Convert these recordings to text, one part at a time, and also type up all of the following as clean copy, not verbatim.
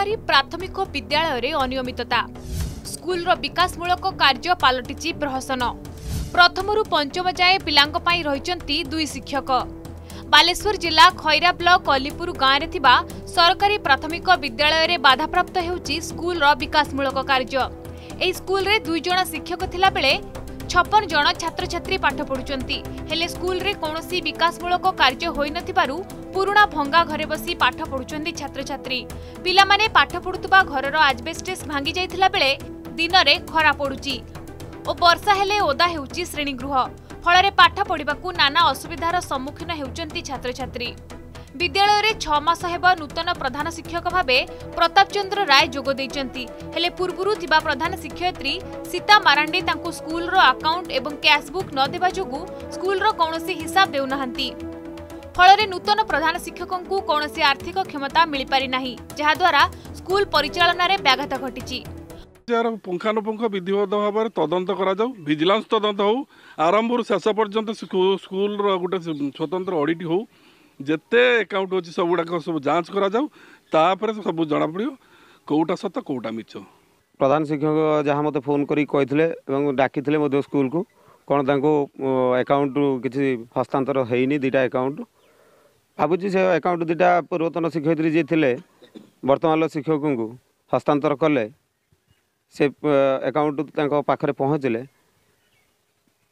सरकारी प्राथमिक विद्यालय रे अनियमितता स्कूल रो विकासमूलक कार्य पलटिची प्रहसन। प्रथम रु पंचम जाए पिलांग पई रहिचंती दुई शिक्षक। बालेश्वर जिला खैरा ब्लॉक अलीपुर गाँव में सरकारी प्राथमिक विद्यालय रे बाधाप्राप्त होउची स्कूल रो विकासमूलक कार्य। ए स्कूल रे दुई जना शिक्षक थिला बेले 56 जन छात्र छात्री पाठ पढुचंती, हेले स्कूल रे कोनोसी विकासमूलक कार्य होई नथिबारु पुरुणा भंगा घरे बसी पाठ पढुचंती छात्र छात्री। पिला माने पाठ पढुतबा घरर आजबेस्टस भांगी जायथिला बेले दिनरे खरा पडुची ओ वर्षा हेले ओदा हेउची श्रेणीगृह, फलरे पाठ पढिबाकू नाना असुविधार सम्मुखीन हेउचंती छात्र छात्री। विद्यालय रे 6 मास हेबा नूतन प्रधान शिक्षक भाबे प्रताप चंद्र राय जोग देइचंती, हेले पूर्वरु थिबा प्रधान शिक्षयत्री सीता मारांडे तांको स्कूल रो अकाउंट एवं कैशबुक न देबा जोगु स्कूल रो कोनोसी हिसाब देउ नहंती। फलरे नूतन प्रधान शिक्षकंकु कोनोसी आर्थिक क्षमता मिलि पारि नाही, जहा द्वारा स्कूल परिचालन रे व्याघात घटिची। जरा पुंखानुपुंख विधिवत भाव तदंत कर विजिलेंस तदंत हो आरंभ शेष पर्यंत स्कूल रो गोटे स्वतंत्र ऑडिट हो जेते अकाउंट होची सब गुडा सब जांच करा जाऊ, तापर सब जाना पड़ियो कोटा सत कोटा मिछ। प्रधान शिक्षक जहाँ मते फोन करी कहिथिले एवं डाकिथिले मधो स्कूल को कोन तांको अकाउंट किछि हस्तांतर हेइनी दिटा अकाउंट भाबुची से अकाउंट दिटा पूर्वतन शिक्षयत्री जे थिले वर्तमान शिक्षक को हस्तांतर कले से अकाउंट तांको पाखरे पहुँचले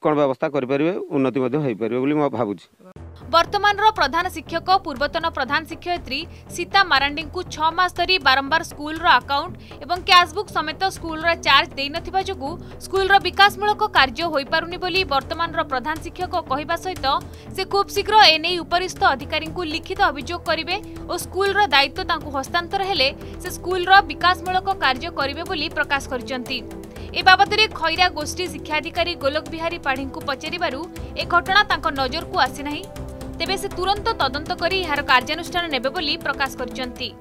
कोन व्यवस्था करि परिबे उन्नति मधो हेइ परिबे बोली म भाबुची। वर्तमान रो प्रधान शिक्षक पूर्वतन प्रधान शिक्षयत्री सीता मारांडी को 6 मास धरी बारंबार स्कूल रो अकाउंट एवं कैशबुक समेत स्कूल रो चार्ज देई नथिबा जोगु स्कूल रो विकासमूलक कार्य होई पारुनी बोली वर्तमान रो प्रधान शिक्षक कहिबा सहित से खूब शीघ्र एने उपरिस्थ अधिकारी को लिखित अभियोग करिवे और स्कूल रो दायित्व तांको हस्तांतर हेले से स्कूल रो विकासमूलक कार्य करिवे बोली प्रकाश करचंती। ए बाबदरे खैरा गोष्ठी शिक्षाधिकारी गोलक बिहारी पाढ़ी को पचारिबारु ए घटना तांको नजर को आसी नाही, तेबे से तुरंत तदंत करी यार कार्यानुष्ठान नेबे बोली प्रकाश करचंती।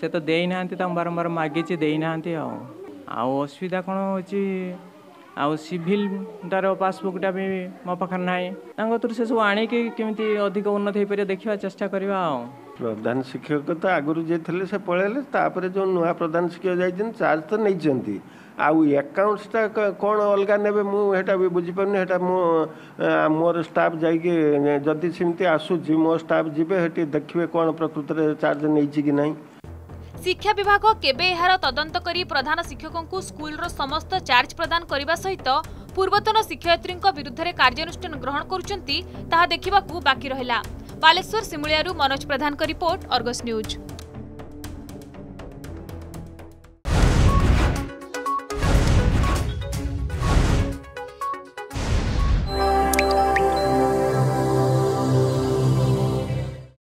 से तो देई नांती तम बारंबार मागिची देई नांती आ असुविधा कोन होची आ सिविल दार पासबुक टा भी म पखर नाही तांगो तुर से सब आणी के केमिति अधिक उन्नत हे पर देखिवा चेष्टा करबा। प्रधान शिक्षक तो आगुरु जे थले से पळेले तापर जो नवा प्रधान शिक्षक जाइजन चार्ज तो नै जंती आ अकाउंट्स टा कोन अलगा नेबे मु हेटा भी बुझी पनु हेटा मु मोर स्टाफ जाई के जदी सिमती आसु जी मोर स्टाफ जिबे हेटी देखिबे कोन प्रकृत रे चार्ज नै छि कि नै। शिक्षा विभाग केबे एहार तदंत करी प्रधान शिक्षकन को स्कूल रो समस्त चार्ज प्रदान करबा सहित पूर्वतन शिक्षयत्री को विरुद्ध रे कार्यानुष्ठान ग्रहण करूचंती ताहा देखिबा को बाकी रहला। बालेश्वर सिमुलिया मनोज प्रधान का रिपोर्ट, अर्गस न्यूज।